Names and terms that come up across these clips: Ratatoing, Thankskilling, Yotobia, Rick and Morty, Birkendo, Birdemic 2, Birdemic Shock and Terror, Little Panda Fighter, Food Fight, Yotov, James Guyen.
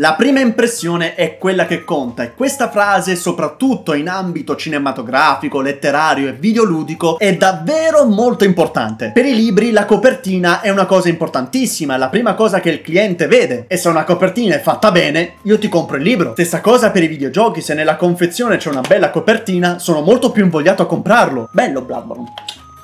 La prima impressione è quella che conta e questa frase, soprattutto in ambito cinematografico, letterario e videoludico, è davvero molto importante. Per i libri la copertina è una cosa importantissima, è la prima cosa che il cliente vede e se una copertina è fatta bene, io ti compro il libro. Stessa cosa per i videogiochi, se nella confezione c'è una bella copertina, sono molto più invogliato a comprarlo. Bello Bloodborne.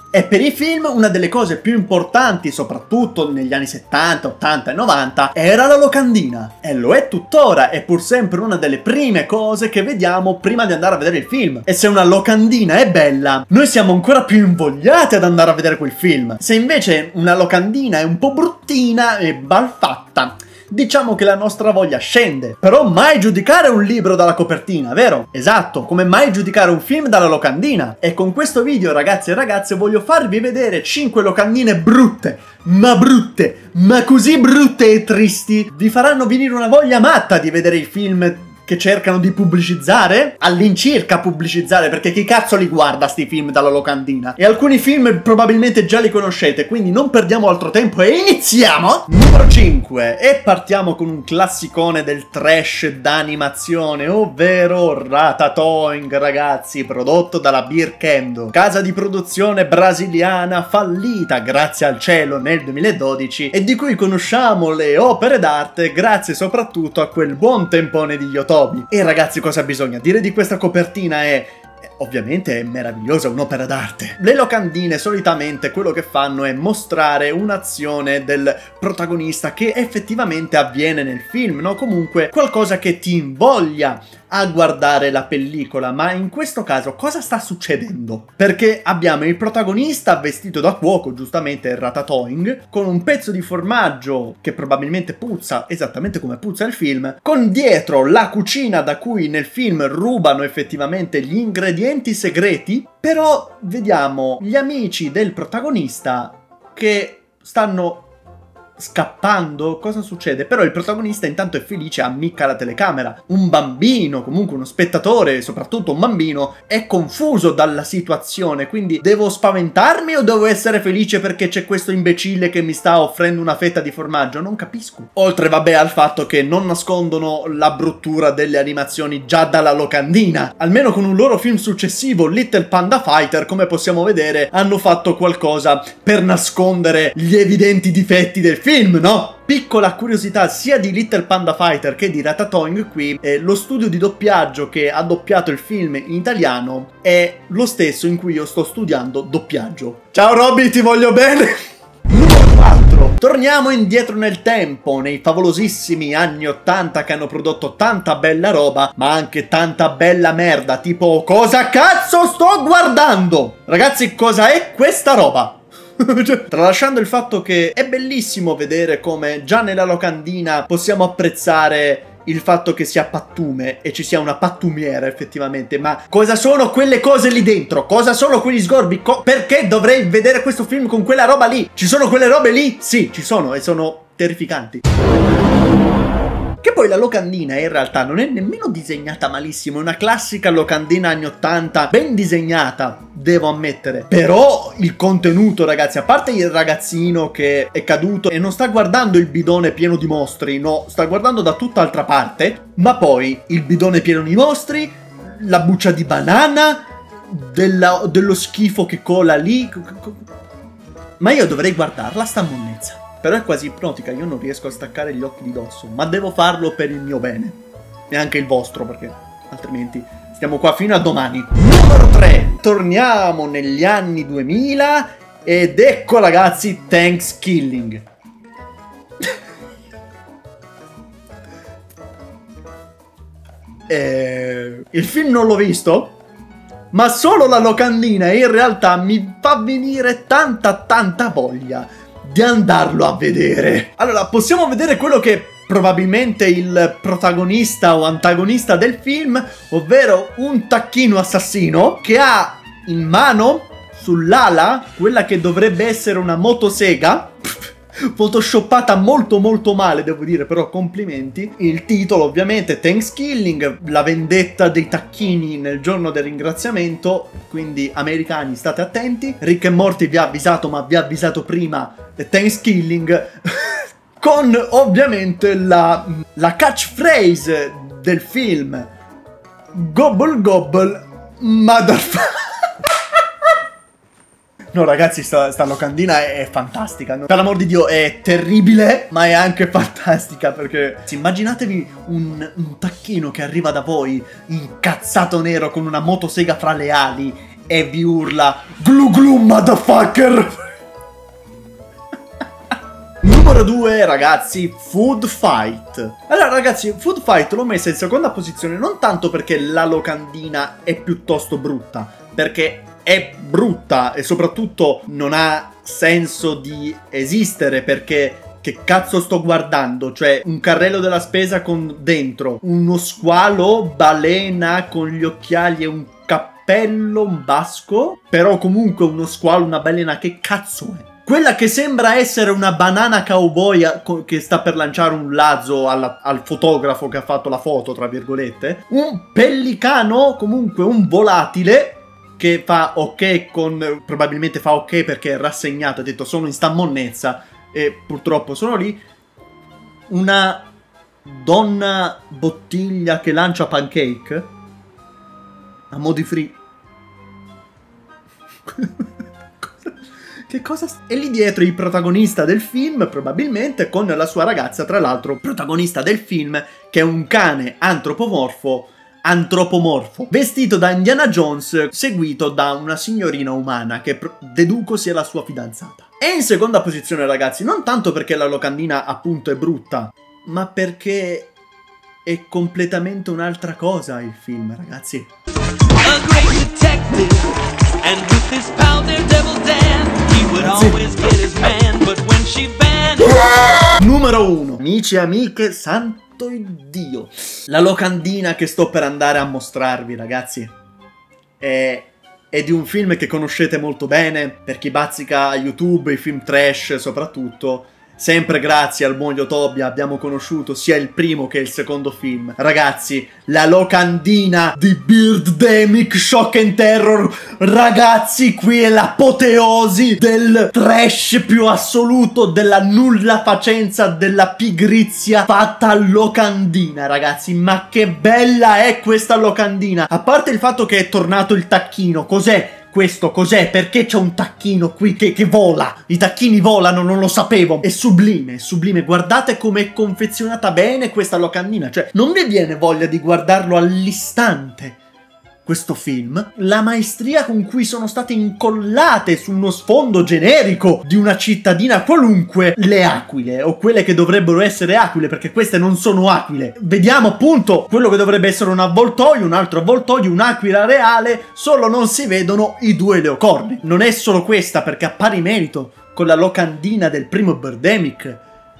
E per i film una delle cose più importanti, soprattutto negli anni 70, 80 e 90, era la locandina. E lo è tuttora, è pur sempre una delle prime cose che vediamo prima di andare a vedere il film. E se una locandina è bella, noi siamo ancora più invogliati ad andare a vedere quel film. Se invece una locandina è un po' bruttina e malfatta, diciamo che la nostra voglia scende. Però mai giudicare un libro dalla copertina, vero? Esatto, come mai giudicare un film dalla locandina. E con questo video, ragazzi e ragazze, voglio farvi vedere 5 locandine brutte, ma così brutte e tristi, vi faranno venire una voglia matta di vedere i film che cercano di pubblicizzare, all'incirca pubblicizzare, perché chi cazzo li guarda sti film dalla locandina? E alcuni film probabilmente già li conoscete, quindi non perdiamo altro tempo e iniziamo! Numero 5, e partiamo con un classicone del trash d'animazione, ovvero Ratatoing, ragazzi, prodotto dalla Birkendo, casa di produzione brasiliana fallita, grazie al cielo, nel 2012, e di cui conosciamo le opere d'arte grazie soprattutto a quel buon tempone di Yotov. E ragazzi, cosa bisogna dire di questa copertina? Ovviamente è meravigliosa, un'opera d'arte. Le locandine solitamente quello che fanno è mostrare un'azione del protagonista che effettivamente avviene nel film, no? Comunque qualcosa che ti invoglia a guardare la pellicola, ma in questo caso cosa sta succedendo? Perché abbiamo il protagonista vestito da cuoco, giustamente Ratatoing, con un pezzo di formaggio che probabilmente puzza, esattamente come puzza il film, con dietro la cucina da cui nel film rubano effettivamente gli ingredienti segreti, però vediamo gli amici del protagonista che stanno scappando. Cosa succede? Però il protagonista intanto è felice, ammicca la telecamera. Un bambino, comunque uno spettatore, soprattutto un bambino, è confuso dalla situazione, quindi devo spaventarmi o devo essere felice perché c'è questo imbecille che mi sta offrendo una fetta di formaggio? Non capisco. Oltre, vabbè, al fatto che non nascondono la bruttura delle animazioni già dalla locandina. Almeno con un loro film successivo, Little Panda Fighter, come possiamo vedere, hanno fatto qualcosa per nascondere gli evidenti difetti del film. No? Piccola curiosità sia di Little Panda Fighter che di Ratatoing qui, lo studio di doppiaggio che ha doppiato il film in italiano è lo stesso in cui io sto studiando doppiaggio. Ciao Robby, ti voglio bene! Numero 4. Torniamo indietro nel tempo, nei favolosissimi anni 80 che hanno prodotto tanta bella roba, ma anche tanta bella merda, tipo cosa cazzo sto guardando? Ragazzi, cosa è questa roba? Tralasciando il fatto che è bellissimo vedere come già nella locandina possiamo apprezzare il fatto che sia pattume e ci sia una pattumiera effettivamente, ma cosa sono quelle cose lì dentro? Cosa sono quegli sgorbi? Perché dovrei vedere questo film con quella roba lì? Ci sono quelle robe lì? Sì, ci sono e sono terrificanti. Che poi la locandina in realtà non è nemmeno disegnata malissimo, è una classica locandina anni 80, ben disegnata, devo ammettere. Però il contenuto, ragazzi, a parte il ragazzino che è caduto e non sta guardando il bidone pieno di mostri, no, sta guardando da tutt'altra parte, ma poi il bidone pieno di mostri, la buccia di banana, dello schifo che cola lì. Ma io dovrei guardarla sta monnezza. Però è quasi ipnotica, io non riesco a staccare gli occhi di dosso, ma devo farlo per il mio bene. E anche il vostro, perché altrimenti stiamo qua fino a domani. Numero 3. Torniamo negli anni 2000 ed ecco ragazzi Thankskilling. Il film non l'ho visto, ma solo la locandina in realtà mi fa venire tanta voglia di andarlo a vedere. Allora, possiamo vedere quello che è probabilmente il protagonista o antagonista del film, ovvero un tacchino assassino che ha in mano sull'ala quella che dovrebbe essere una motosega photoshoppata molto male, devo dire, però complimenti. Il titolo ovviamente Thankskilling, la vendetta dei tacchini nel giorno del ringraziamento, quindi americani state attenti. Rick and Morty vi ha avvisato, ma vi ha avvisato prima Thankskilling. con ovviamente la catchphrase del film, Gobble Gobble Motherfucker. No ragazzi, sta locandina è fantastica, per l'amor di Dio è terribile, ma è anche fantastica perché immaginatevi un tacchino che arriva da voi incazzato nero con una motosega fra le ali e vi urla Glu Glu Motherfucker. Numero 2 ragazzi, Food Fight. Allora ragazzi, Food Fight l'ho messa in seconda posizione non tanto perché la locandina è piuttosto brutta, perché è brutta e soprattutto non ha senso di esistere, perché che cazzo sto guardando? Cioè un carrello della spesa con dentro uno squalo, balena con gli occhiali e un cappello, un basco, però comunque uno squalo, una balena, che cazzo è? Quella che sembra essere una banana cowboy che sta per lanciare un lazzo al fotografo che ha fatto la foto, tra virgolette, un pellicano, comunque un volatile che fa ok con... probabilmente fa ok perché è rassegnato, ha detto sono in stammonnezza e purtroppo sono lì. Una donna bottiglia che lancia pancake a mo' di free. Che cosa... E lì dietro il protagonista del film, probabilmente con la sua ragazza, tra l'altro protagonista del film, che è un cane antropomorfo, vestito da Indiana Jones, seguito da una signorina umana che deduco sia la sua fidanzata. È in seconda posizione ragazzi, non tanto perché la locandina appunto è brutta, ma perché è completamente un'altra cosa il film ragazzi. Numero 1, amici e amiche, santo Dio, la locandina che sto per andare a mostrarvi ragazzi è di un film che conoscete molto bene per chi bazzica YouTube, i film trash soprattutto. Sempre grazie al buon Yotobia abbiamo conosciuto sia il primo che il secondo film. Ragazzi, la locandina di Birdemic Shock and Terror. Ragazzi, qui è l'apoteosi del trash più assoluto, della nulla facenza, della pigrizia fatta locandina, ragazzi. Ma che bella è questa locandina. A parte il fatto che è tornato il tacchino, cos'è? Questo cos'è? Perché c'è un tacchino qui che vola? I tacchini volano, non lo sapevo. È sublime, è sublime. Guardate com'è confezionata bene questa locandina. Cioè, non vi viene voglia di guardarlo all'istante, questo film? La maestria con cui sono state incollate su uno sfondo generico di una cittadina qualunque le aquile, o quelle che dovrebbero essere aquile, perché queste non sono aquile. Vediamo appunto quello che dovrebbe essere un avvoltoio, un altro avvoltoio, un'aquila reale, solo non si vedono i due leocorni. Non è solo questa, perché a pari merito con la locandina del primo Birdemic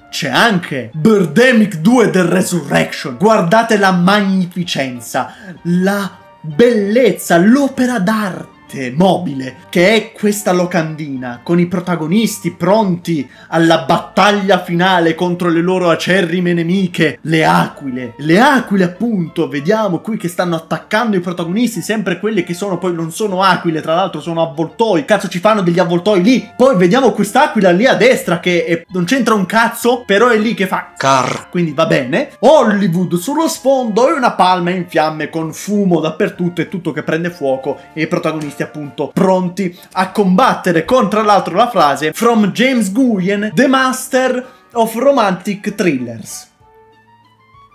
c'è anche Birdemic 2 del Resurrection. Guardate la magnificenza, la bellezza, l'opera d'arte mobile che è questa locandina, con i protagonisti pronti alla battaglia finale contro le loro acerrime nemiche, le aquile. Le aquile appunto, vediamo qui che stanno attaccando i protagonisti, sempre quelli che sono poi non sono aquile, tra l'altro sono avvoltoi. Cazzo ci fanno degli avvoltoi lì? Poi vediamo quest'aquila lì a destra che non c'entra un cazzo, però è lì che fa car. Quindi va bene. Hollywood sullo sfondo e una palma in fiamme con fumo dappertutto e tutto che prende fuoco e i protagonisti appunto pronti a combattere, con tra l'altro la frase From James Guyen, The Master of Romantic Thrillers.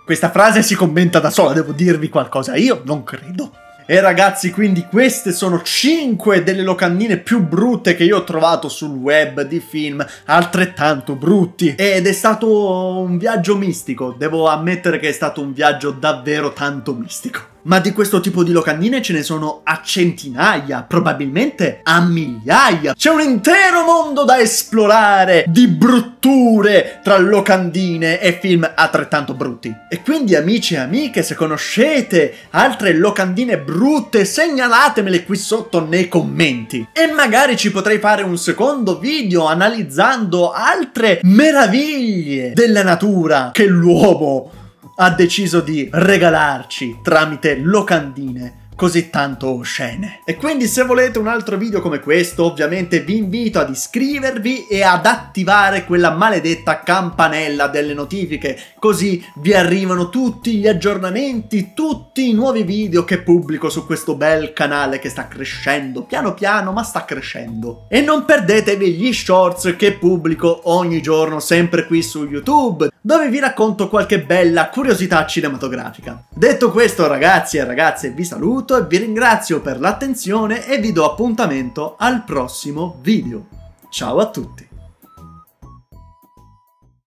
Questa frase si commenta da sola, devo dirvi qualcosa? Io non credo. E ragazzi, quindi queste sono 5 delle locandine più brutte che io ho trovato sul web di film altrettanto brutti, ed è stato un viaggio mistico, devo ammettere che è stato un viaggio davvero tanto mistico. Ma di questo tipo di locandine ce ne sono a centinaia, probabilmente a migliaia. C'è un intero mondo da esplorare di brutture tra locandine e film altrettanto brutti. E quindi amici e amiche, se conoscete altre locandine brutte segnalatemele qui sotto nei commenti. E magari ci potrei fare un secondo video analizzando altre meraviglie della natura che l'uomo ha deciso di regalarci tramite locandine così tanto oscene. E quindi se volete un altro video come questo, ovviamente vi invito ad iscrivervi e ad attivare quella maledetta campanella delle notifiche, così vi arrivano tutti gli aggiornamenti, tutti i nuovi video che pubblico su questo bel canale che sta crescendo, piano piano ma sta crescendo. E non perdetevi gli shorts che pubblico ogni giorno, sempre qui su YouTube, dove vi racconto qualche bella curiosità cinematografica. Detto questo, ragazzi e ragazze, vi saluto e vi ringrazio per l'attenzione e vi do appuntamento al prossimo video. Ciao a tutti!